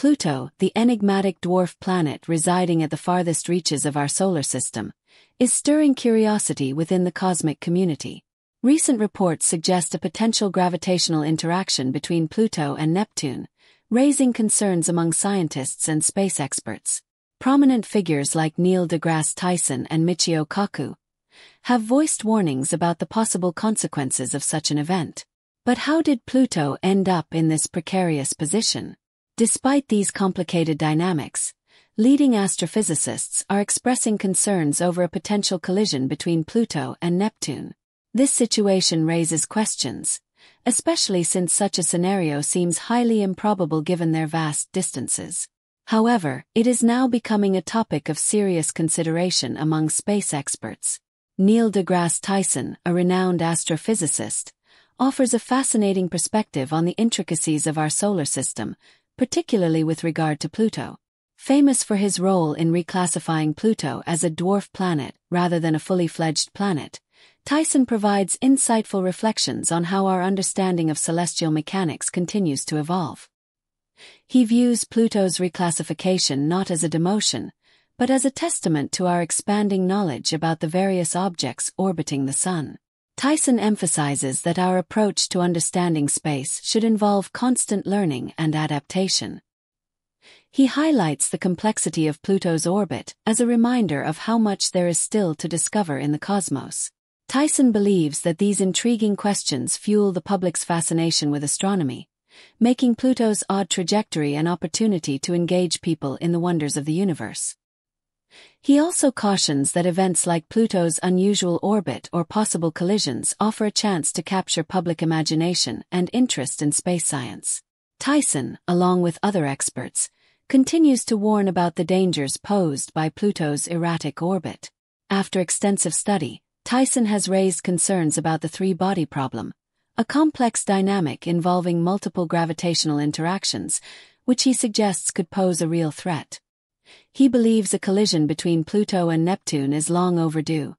Pluto, the enigmatic dwarf planet residing at the farthest reaches of our solar system, is stirring curiosity within the cosmic community. Recent reports suggest a potential gravitational interaction between Pluto and Neptune, raising concerns among scientists and space experts. Prominent figures like Neil deGrasse Tyson and Michio Kaku have voiced warnings about the possible consequences of such an event. But how did Pluto end up in this precarious position? Despite these complicated dynamics, leading astrophysicists are expressing concerns over a potential collision between Pluto and Neptune. This situation raises questions, especially since such a scenario seems highly improbable given their vast distances. However, it is now becoming a topic of serious consideration among space experts. Neil deGrasse Tyson, a renowned astrophysicist, offers a fascinating perspective on the intricacies of our solar system, particularly with regard to Pluto. Famous for his role in reclassifying Pluto as a dwarf planet rather than a fully-fledged planet, Tyson provides insightful reflections on how our understanding of celestial mechanics continues to evolve. He views Pluto's reclassification not as a demotion, but as a testament to our expanding knowledge about the various objects orbiting the Sun. Tyson emphasizes that our approach to understanding space should involve constant learning and adaptation. He highlights the complexity of Pluto's orbit as a reminder of how much there is still to discover in the cosmos. Tyson believes that these intriguing questions fuel the public's fascination with astronomy, making Pluto's odd trajectory an opportunity to engage people in the wonders of the universe. He also cautions that events like Pluto's unusual orbit or possible collisions offer a chance to capture public imagination and interest in space science. Tyson, along with other experts, continues to warn about the dangers posed by Pluto's erratic orbit. After extensive study, Tyson has raised concerns about the three-body problem, a complex dynamic involving multiple gravitational interactions, which he suggests could pose a real threat. He believes a collision between Pluto and Neptune is long overdue,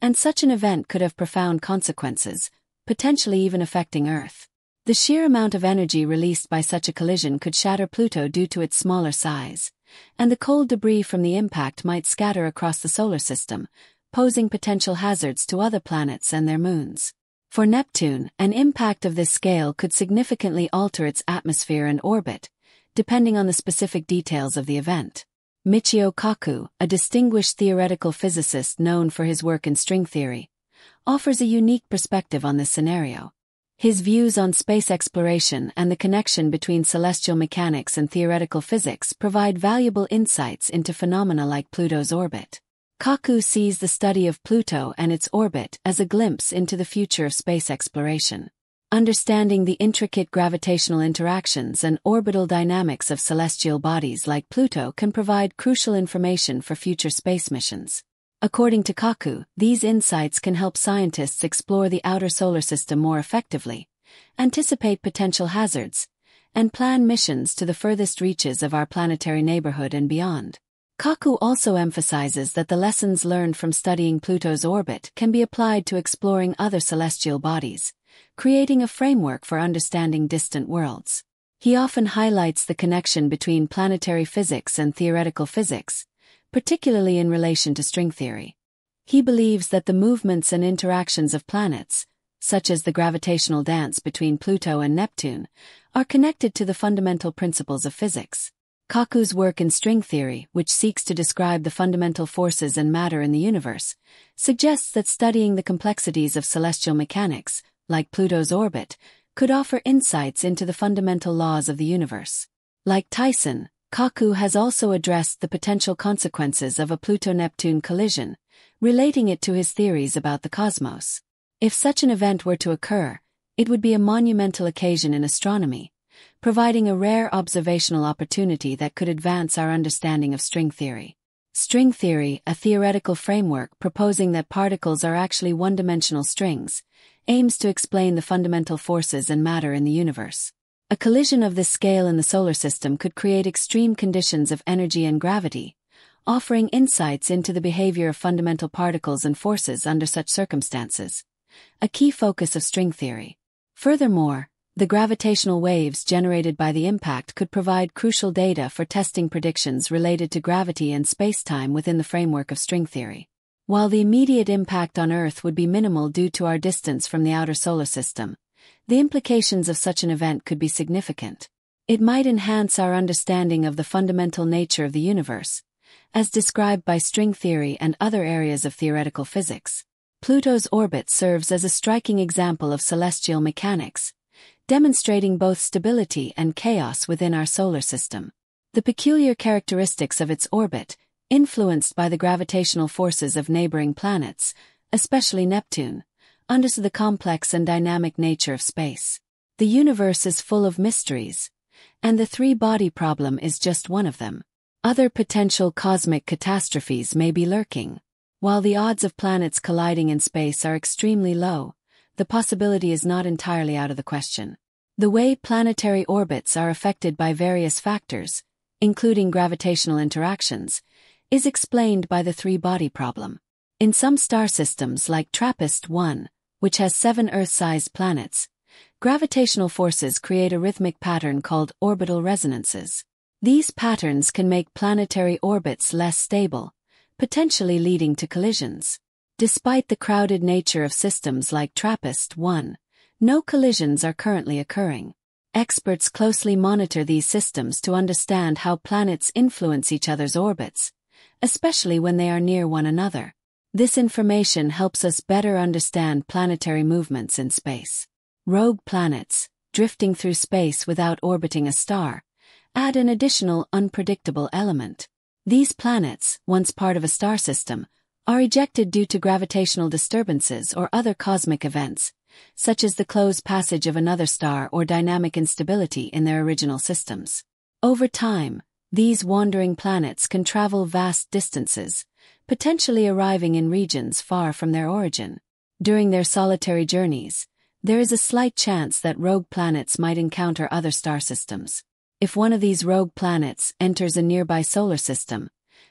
and such an event could have profound consequences, potentially even affecting Earth. The sheer amount of energy released by such a collision could shatter Pluto due to its smaller size, and the cold debris from the impact might scatter across the solar system, posing potential hazards to other planets and their moons. For Neptune, an impact of this scale could significantly alter its atmosphere and orbit, depending on the specific details of the event. Michio Kaku, a distinguished theoretical physicist known for his work in string theory, offers a unique perspective on this scenario. His views on space exploration and the connection between celestial mechanics and theoretical physics provide valuable insights into phenomena like Pluto's orbit. Kaku sees the study of Pluto and its orbit as a glimpse into the future of space exploration. Understanding the intricate gravitational interactions and orbital dynamics of celestial bodies like Pluto can provide crucial information for future space missions. According to Kaku, these insights can help scientists explore the outer solar system more effectively, anticipate potential hazards, and plan missions to the furthest reaches of our planetary neighborhood and beyond. Kaku also emphasizes that the lessons learned from studying Pluto's orbit can be applied to exploring other celestial bodies, creating a framework for understanding distant worlds. He often highlights the connection between planetary physics and theoretical physics, particularly in relation to string theory. He believes that the movements and interactions of planets, such as the gravitational dance between Pluto and Neptune, are connected to the fundamental principles of physics. Kaku's work in string theory, which seeks to describe the fundamental forces and matter in the universe, suggests that studying the complexities of celestial mechanics, like Pluto's orbit, could offer insights into the fundamental laws of the universe. Like Tyson, Kaku has also addressed the potential consequences of a Pluto-Neptune collision, relating it to his theories about the cosmos. If such an event were to occur, it would be a monumental occasion in astronomy, providing a rare observational opportunity that could advance our understanding of string theory. String theory, a theoretical framework proposing that particles are actually one-dimensional strings, aims to explain the fundamental forces and matter in the universe. A collision of this scale in the solar system could create extreme conditions of energy and gravity, offering insights into the behavior of fundamental particles and forces under such circumstances, a key focus of string theory. Furthermore, The gravitational waves generated by the impact could provide crucial data for testing predictions related to gravity and spacetime within the framework of string theory. While the immediate impact on Earth would be minimal due to our distance from the outer solar system, the implications of such an event could be significant. It might enhance our understanding of the fundamental nature of the universe, as described by string theory and other areas of theoretical physics. Pluto's orbit serves as a striking example of celestial mechanics, demonstrating both stability and chaos within our solar system. The peculiar characteristics of its orbit, influenced by the gravitational forces of neighboring planets, especially Neptune, underscore the complex and dynamic nature of space. The universe is full of mysteries, and the three-body problem is just one of them. Other potential cosmic catastrophes may be lurking. While the odds of planets colliding in space are extremely low, the possibility is not entirely out of the question. The way planetary orbits are affected by various factors, including gravitational interactions, is explained by the three-body problem. In some star systems like TRAPPIST-1, which has 7 Earth-sized planets, gravitational forces create a rhythmic pattern called orbital resonances. These patterns can make planetary orbits less stable, potentially leading to collisions. Despite the crowded nature of systems like TRAPPIST-1, no collisions are currently occurring. Experts closely monitor these systems to understand how planets influence each other's orbits, especially when they are near one another. This information helps us better understand planetary movements in space. Rogue planets, drifting through space without orbiting a star, add an additional unpredictable element. These planets, once part of a star system, are ejected due to gravitational disturbances or other cosmic events, such as the close passage of another star or dynamic instability in their original systems. Over time, these wandering planets can travel vast distances, potentially arriving in regions far from their origin. During their solitary journeys, there is a slight chance that rogue planets might encounter other star systems. If one of these rogue planets enters a nearby solar system,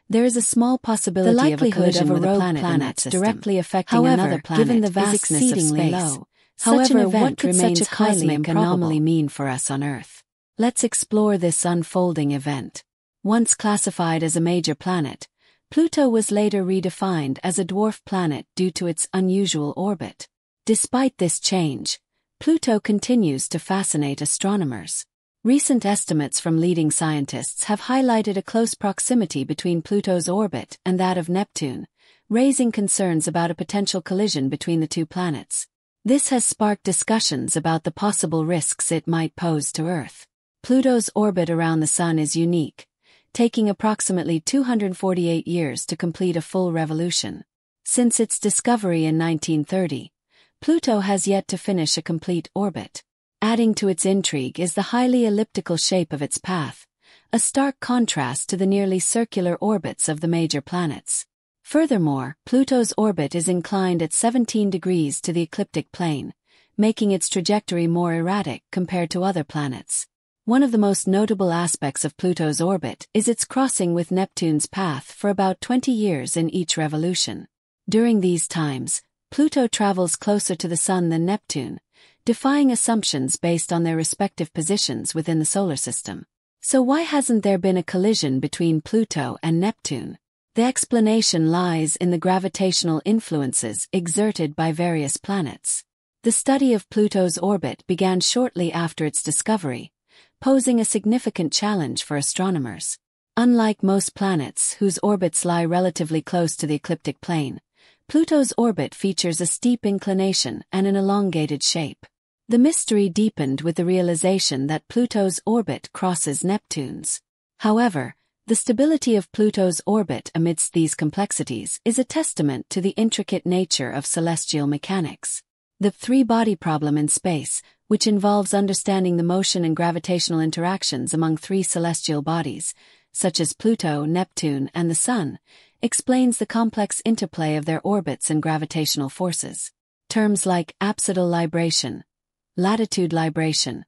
there is a small possibility of a collision with a planet in that system. Directly affecting another planet given the vastness of space. However, what could such a cosmic anomaly mean for us on Earth? Let's explore this unfolding event. Once classified as a major planet, Pluto was later redefined as a dwarf planet due to its unusual orbit. Despite this change, Pluto continues to fascinate astronomers. Recent estimates from leading scientists have highlighted a close proximity between Pluto's orbit and that of Neptune, raising concerns about a potential collision between the two planets. This has sparked discussions about the possible risks it might pose to Earth. Pluto's orbit around the Sun is unique, taking approximately 248 years to complete a full revolution. Since its discovery in 1930, Pluto has yet to finish a complete orbit. Adding to its intrigue is the highly elliptical shape of its path, a stark contrast to the nearly circular orbits of the major planets. Furthermore, Pluto's orbit is inclined at 17 degrees to the ecliptic plane, making its trajectory more erratic compared to other planets. One of the most notable aspects of Pluto's orbit is its crossing with Neptune's path for about 20 years in each revolution. During these times, Pluto travels closer to the Sun than Neptune, defying assumptions based on their respective positions within the solar system. So why hasn't there been a collision between Pluto and Neptune? The explanation lies in the gravitational influences exerted by various planets. The study of Pluto's orbit began shortly after its discovery, posing a significant challenge for astronomers. Unlike most planets whose orbits lie relatively close to the ecliptic plane, Pluto's orbit features a steep inclination and an elongated shape. The mystery deepened with the realization that Pluto's orbit crosses Neptune's. However, the stability of Pluto's orbit amidst these complexities is a testament to the intricate nature of celestial mechanics. The three-body problem in space, which involves understanding the motion and gravitational interactions among 3 celestial bodies, such as Pluto, Neptune, and the Sun, explains the complex interplay of their orbits and gravitational forces. Terms like apsidal libration, latitude libration,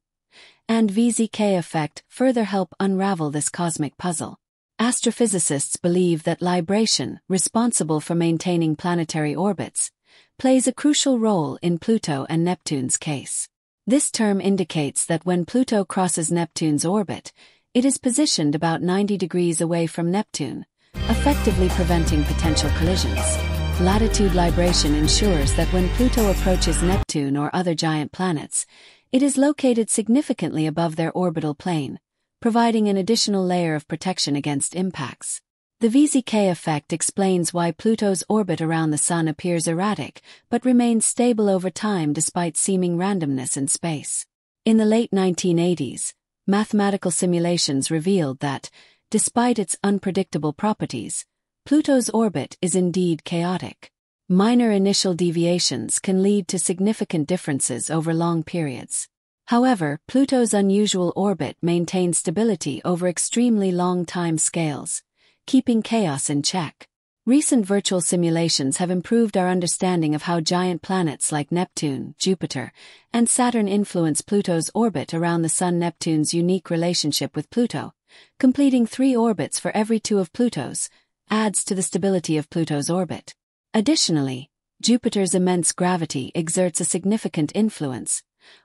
and VZK effect further help unravel this cosmic puzzle. Astrophysicists believe that libration, responsible for maintaining planetary orbits, plays a crucial role in Pluto and Neptune's case. This term indicates that when Pluto crosses Neptune's orbit, it is positioned about 90 degrees away from Neptune, effectively preventing potential collisions. Latitude libration ensures that when Pluto approaches Neptune or other giant planets, it is located significantly above their orbital plane, providing an additional layer of protection against impacts. The VZK effect explains why Pluto's orbit around the Sun appears erratic but remains stable over time despite seeming randomness in space. In the late 1980s, mathematical simulations revealed that, despite its unpredictable properties, Pluto's orbit is indeed chaotic. Minor initial deviations can lead to significant differences over long periods. However, Pluto's unusual orbit maintains stability over extremely long time scales, keeping chaos in check. Recent virtual simulations have improved our understanding of how giant planets like Neptune, Jupiter, and Saturn influence Pluto's orbit around the Sun. Neptune's unique relationship with Pluto, completing 3 orbits for every 2 of Pluto's, adds to the stability of Pluto's orbit. Additionally, Jupiter's immense gravity exerts a significant influence,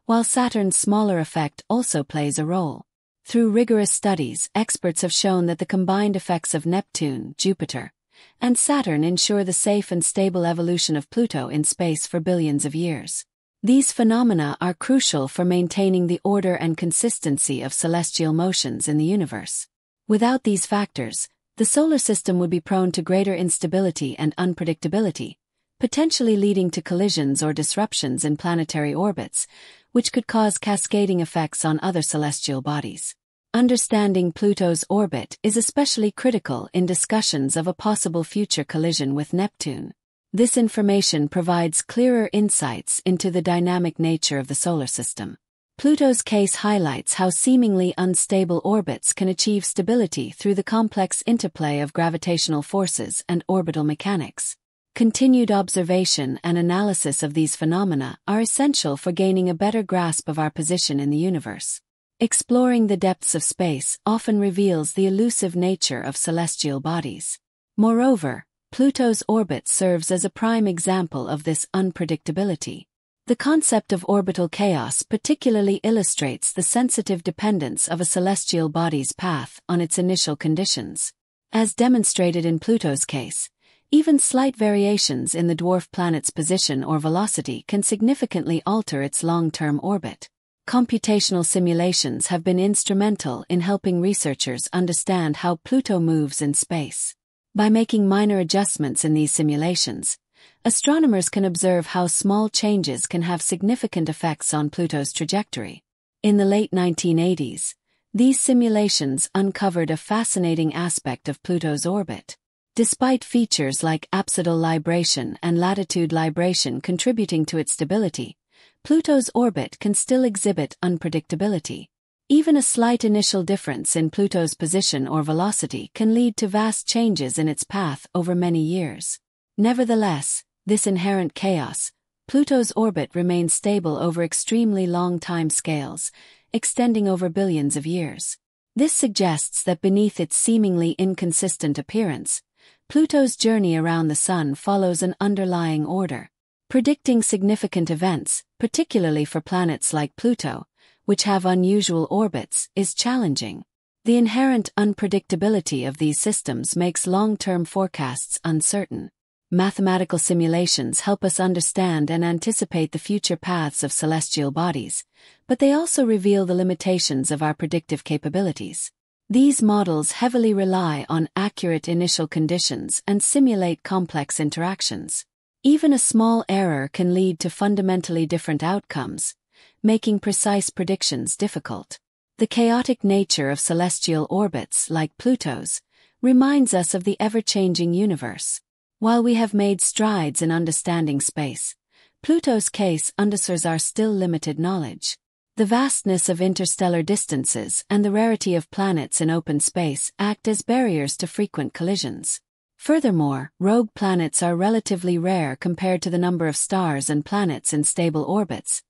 while Saturn's smaller effect also plays a role. Through rigorous studies, experts have shown that the combined effects of Neptune, Jupiter, and Saturn ensure the safe and stable evolution of Pluto in space for billions of years. These phenomena are crucial for maintaining the order and consistency of celestial motions in the universe. Without these factors, the solar system would be prone to greater instability and unpredictability, potentially leading to collisions or disruptions in planetary orbits, which could cause cascading effects on other celestial bodies. Understanding Pluto's orbit is especially critical in discussions of a possible future collision with Neptune. This information provides clearer insights into the dynamic nature of the solar system. Pluto's case highlights how seemingly unstable orbits can achieve stability through the complex interplay of gravitational forces and orbital mechanics. Continued observation and analysis of these phenomena are essential for gaining a better grasp of our position in the universe. Exploring the depths of space often reveals the elusive nature of celestial bodies. Moreover, Pluto's orbit serves as a prime example of this unpredictability. The concept of orbital chaos particularly illustrates the sensitive dependence of a celestial body's path on its initial conditions. As demonstrated in Pluto's case, even slight variations in the dwarf planet's position or velocity can significantly alter its long-term orbit. Computational simulations have been instrumental in helping researchers understand how Pluto moves in space. By making minor adjustments in these simulations, astronomers can observe how small changes can have significant effects on Pluto's trajectory. In the late 1980s, these simulations uncovered a fascinating aspect of Pluto's orbit. Despite features like apsidal libration and latitude libration contributing to its stability, Pluto's orbit can still exhibit unpredictability. Even a slight initial difference in Pluto's position or velocity can lead to vast changes in its path over many years. Nevertheless, this inherent chaos, Pluto's orbit remains stable over extremely long time scales, extending over billions of years. This suggests that beneath its seemingly inconsistent appearance, Pluto's journey around the Sun follows an underlying order. Predicting significant events, particularly for planets like Pluto, which have unusual orbits, is challenging. The inherent unpredictability of these systems makes long-term forecasts uncertain. Mathematical simulations help us understand and anticipate the future paths of celestial bodies, but they also reveal the limitations of our predictive capabilities. These models heavily rely on accurate initial conditions and simulate complex interactions. Even a small error can lead to fundamentally different outcomes, making precise predictions difficult. The chaotic nature of celestial orbits like Pluto's reminds us of the ever-changing universe. While we have made strides in understanding space, Pluto's case underscores our still limited knowledge. The vastness of interstellar distances and the rarity of planets in open space act as barriers to frequent collisions. Furthermore, rogue planets are relatively rare compared to the number of stars and planets in stable orbits,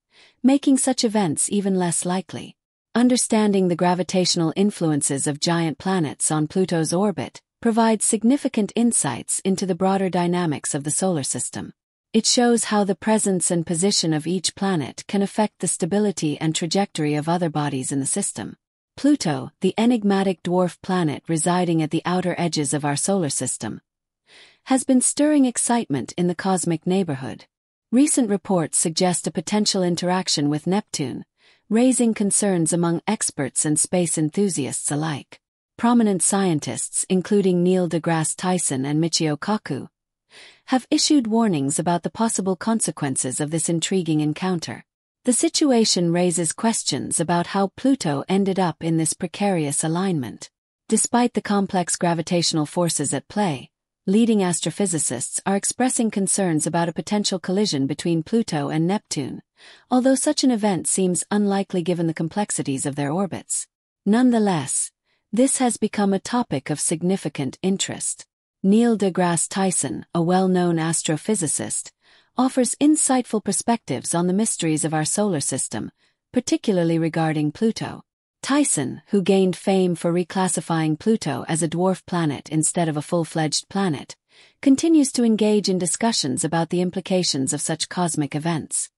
making such events even less likely. Understanding the gravitational influences of giant planets on Pluto's orbit provides significant insights into the broader dynamics of the solar system. It shows how the presence and position of each planet can affect the stability and trajectory of other bodies in the system. Pluto, the enigmatic dwarf planet residing at the outer edges of our solar system, has been stirring excitement in the cosmic neighborhood. Recent reports suggest a potential interaction with Neptune, raising concerns among experts and space enthusiasts alike. Prominent scientists, including Neil deGrasse Tyson and Michio Kaku, have issued warnings about the possible consequences of this intriguing encounter. The situation raises questions about how Pluto ended up in this precarious alignment. Despite the complex gravitational forces at play, leading astrophysicists are expressing concerns about a potential collision between Pluto and Neptune, although such an event seems unlikely given the complexities of their orbits. Nonetheless, this has become a topic of significant interest. Neil deGrasse Tyson, a well-known astrophysicist, offers insightful perspectives on the mysteries of our solar system, particularly regarding Pluto. Tyson, who gained fame for reclassifying Pluto as a dwarf planet instead of a full-fledged planet, continues to engage in discussions about the implications of such cosmic events.